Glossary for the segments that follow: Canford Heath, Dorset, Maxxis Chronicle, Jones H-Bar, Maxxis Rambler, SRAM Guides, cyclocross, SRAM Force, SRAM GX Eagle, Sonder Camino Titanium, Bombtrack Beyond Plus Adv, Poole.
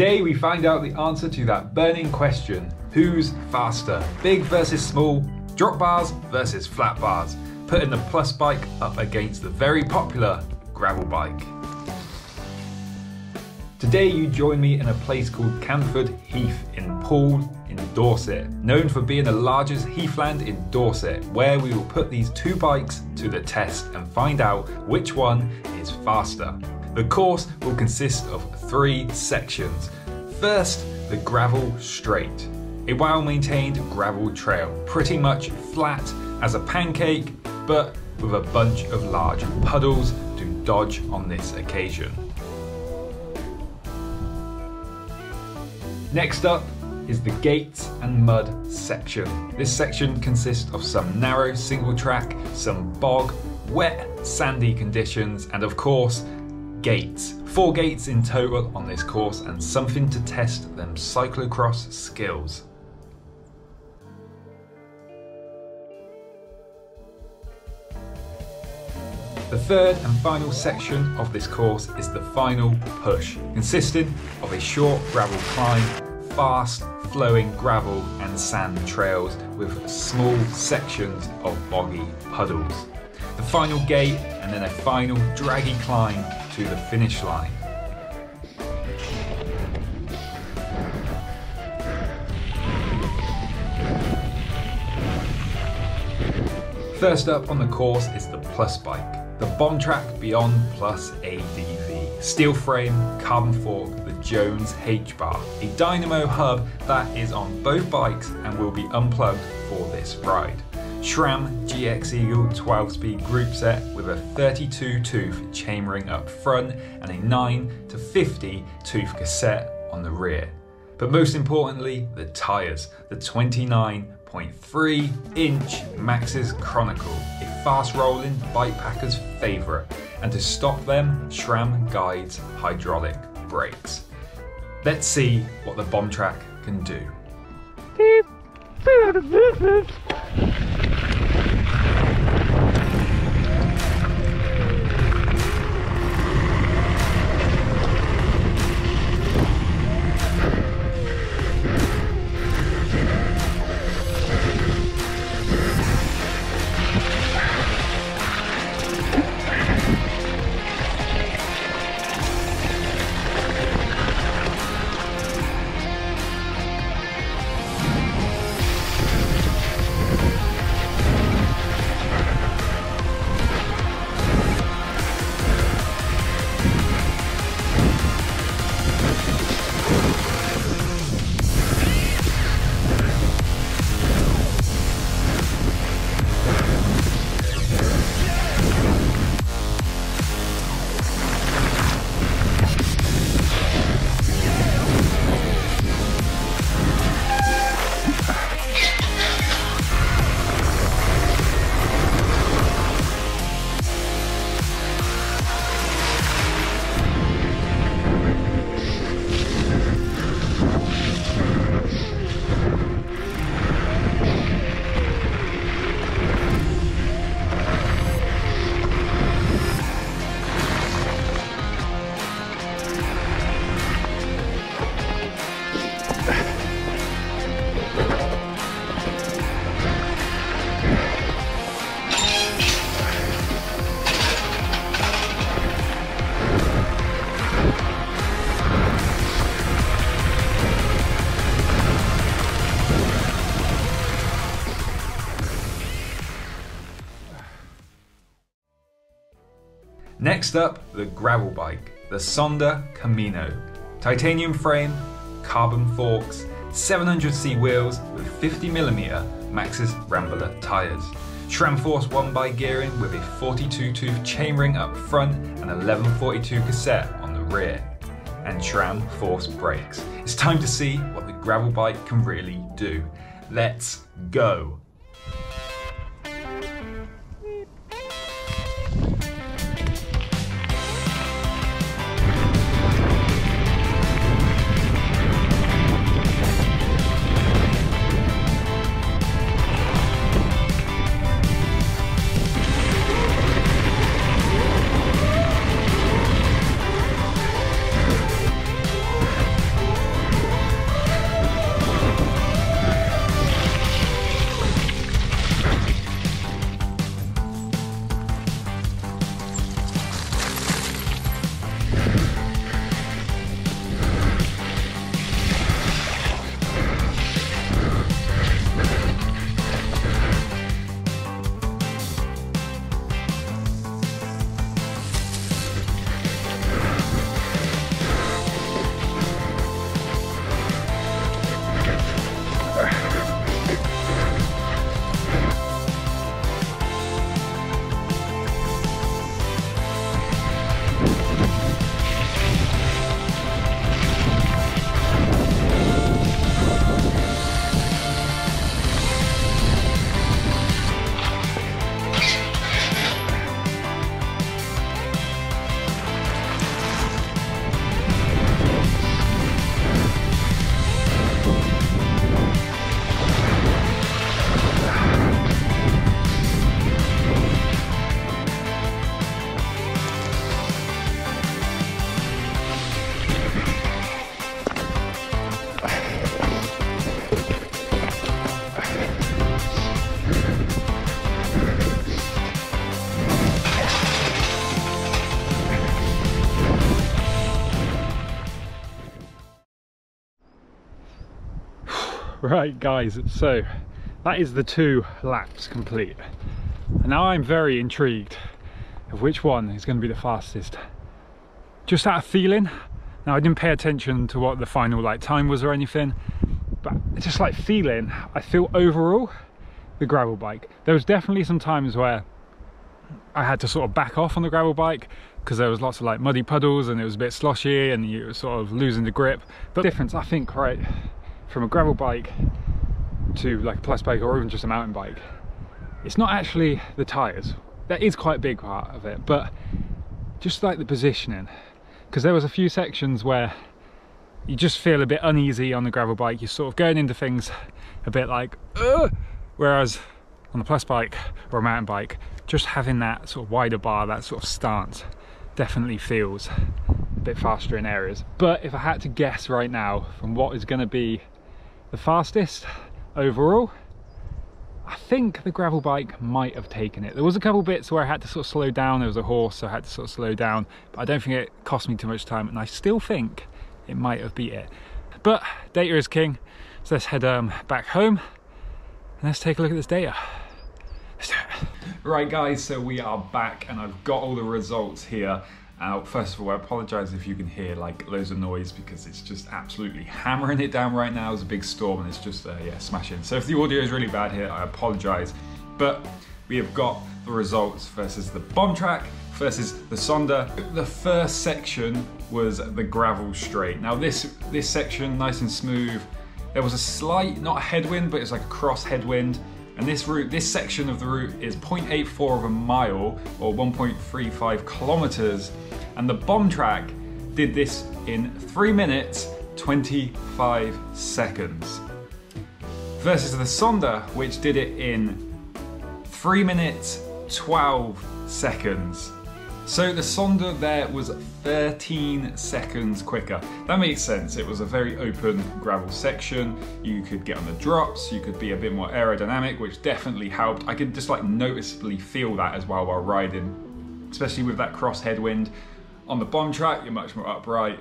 Today we find out the answer to that burning question. Who's faster? Big versus small, drop bars versus flat bars, putting the Plus bike up against the very popular gravel bike. Today you join me in a place called Canford Heath in Poole in Dorset, known for being the largest heathland in Dorset, where we will put these two bikes to the test and find out which one is faster. The course will consist of three sections. First, the gravel straight, a well-maintained gravel trail, pretty much flat as a pancake, but with a bunch of large puddles to dodge on this occasion. Next up is the gates and mud section. This section consists of some narrow single track, some bog, wet, sandy conditions, and of course, gates. 4 gates in total on this course, and something to test them cyclocross skills. The third and final section of this course is the final push, consisting of a short gravel climb, fast flowing gravel and sand trails with small sections of boggy puddles. The final gate and then a final draggy climb to the finish line. First up on the course is the Plus bike, the Bombtrack Beyond Plus ADV. Steel frame, carbon fork, the Jones H-Bar, a dynamo hub that is on both bikes and will be unplugged for this ride. SRAM GX Eagle 12-speed group set with a 32-tooth chainring up front and a 9 to 50-tooth cassette on the rear. But most importantly, the tyres, the 29.3-inch Maxxis Chronicle, a fast-rolling bike packer's favourite, and to stop them, SRAM Guides hydraulic brakes. Let's see what the Bombtrack can do. Next up, the gravel bike, the Sonder Camino. Titanium frame, carbon forks, 700c wheels with 50mm Maxxis Rambler tyres. SRAM Force 1x gearing with a 42-tooth chainring up front and 1142 cassette on the rear. And SRAM Force brakes. It's time to see what the gravel bike can really do. Let's go! Right guys, so that is the 2 laps complete. And now I'm very intrigued of which one is going to be the fastest. Just out of feeling. Now I didn't pay attention to what the final like time was or anything, but just like feeling, I feel overall the gravel bike. There was definitely some times where I had to sort of back off on the gravel bike because there was lots of like muddy puddles and it was a bit sloshy and you were sort of losing the grip. But the difference, I think, right, from a gravel bike to like a plus bike or even just a mountain bike, it's not actually the tires. That is quite a big part of it, but just like the positioning, because there was a few sections where you just feel a bit uneasy on the gravel bike. You're sort of going into things a bit like, ugh! Whereas on the plus bike or a mountain bike, just having that sort of wider bar, that sort of stance, definitely feels a bit faster in areas. But if I had to guess right now from what is going to be the fastest overall, I think the gravel bike might have taken it. There was a couple bits where I had to sort of slow down. There was a horse, so I had to sort of slow down, but I don't think it cost me too much time, and I still think it might have beat it. But data is king, so let's head back home and let's take a look at this data. Right guys, so we are back and I've got all the results here. First of all, I apologize if you can hear like loads of noise because it's just absolutely hammering it down right now. It's a big storm and it's just yeah, smashing. So if the audio is really bad here, I apologize. But we have got the results versus the Bombtrack versus the Sonder. The first section was the gravel straight. Now this section, nice and smooth. There was a slight, not a headwind, but it's like a cross headwind. And this route, this section of the route is 0.84 of a mile or 1.35 kilometers. And the Bombtrack did this in 3 minutes, 25 seconds. Versus the Sonder, which did it in 3 minutes, 12 seconds. So the Sonder there was 13 seconds quicker. That makes sense. It was a very open gravel section. You could get on the drops, you could be a bit more aerodynamic, which definitely helped. I could just like noticeably feel that as well while riding, especially with that cross headwind. On the Bombtrack, you're much more upright.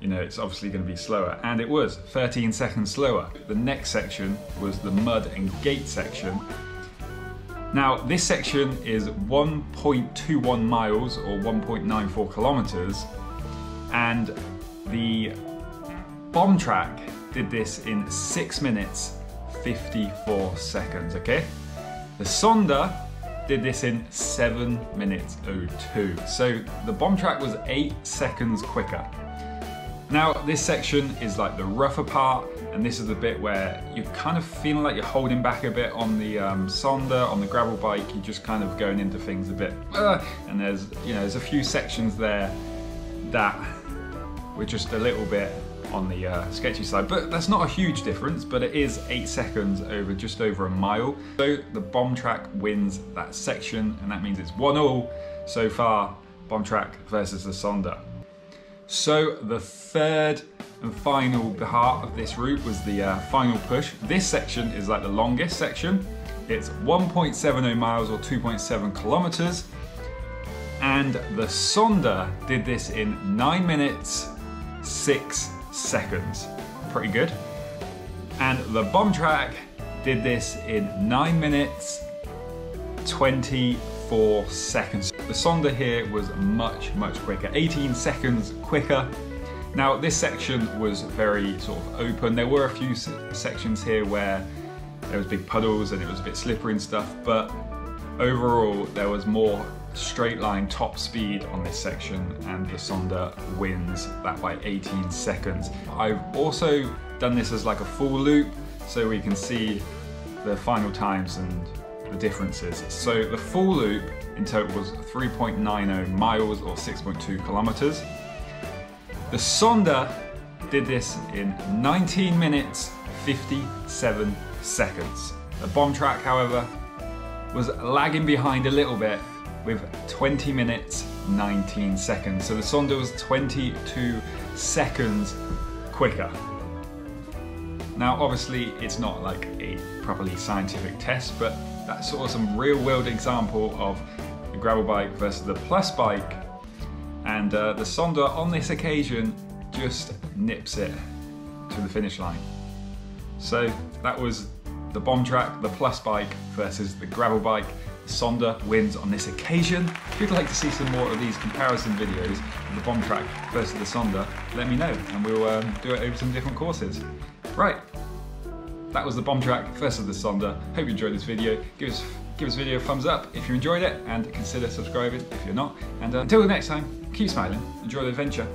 You know, it's obviously going to be slower, and it was 13 seconds slower. The next section was the mud and gate section. Now, this section is 1.21 miles or 1.94 kilometers, and the Bombtrack did this in 6 minutes, 54 seconds, okay? The Sonder did this in 7 minutes 02. So the Bombtrack was 8 seconds quicker. Now, this section is like the rougher part, and this is the bit where you're kind of feeling like you're holding back a bit on the Sonder, on the gravel bike. You're just kind of going into things a bit, and there's, you know, there's a few sections there that were just a little bit on the sketchy side, but that's not a huge difference, but it is 8 seconds over just over a mile. So the Bombtrack wins that section, and that means it's 1-1 so far, Bombtrack versus the Sonder. So the third and final part of this route was the final push. This section is like the longest section. It's 1.70 miles or 2.7 kilometers. And the Sonder did this in 9 minutes, 6 seconds. Pretty good. And the Bombtrack did this in 9 minutes, 24 seconds. The Sonder here was much quicker, 18 seconds quicker. Now this section was very sort of open. There were a few sections here where there was big puddles and it was a bit slippery and stuff, but overall there was more straight line top speed on this section, and the Sonder wins that by 18 seconds. I've also done this as like a full loop so we can see the final times and the differences. So the full loop in total was 3.90 miles or 6.2 kilometers. The Sonder did this in 19 minutes, 57 seconds. The Bombtrack, however, was lagging behind a little bit with 20 minutes, 19 seconds. So the Sonder was 22 seconds quicker. Now, obviously, it's not like a properly scientific test, but that's sort of some real world example of the gravel bike versus the plus bike. And the Sonder on this occasion just nips it to the finish line. So that was the Bombtrack, the Plus bike versus the gravel bike. Sonder wins on this occasion. If you'd like to see some more of these comparison videos, the Bombtrack versus the Sonder, let me know and we'll do it over some different courses. Right, that was the Bombtrack versus the Sonder. Hope you enjoyed this video. Give this video a thumbs up if you enjoyed it and consider subscribing if you're not. And until next time, keep smiling, enjoy the adventure.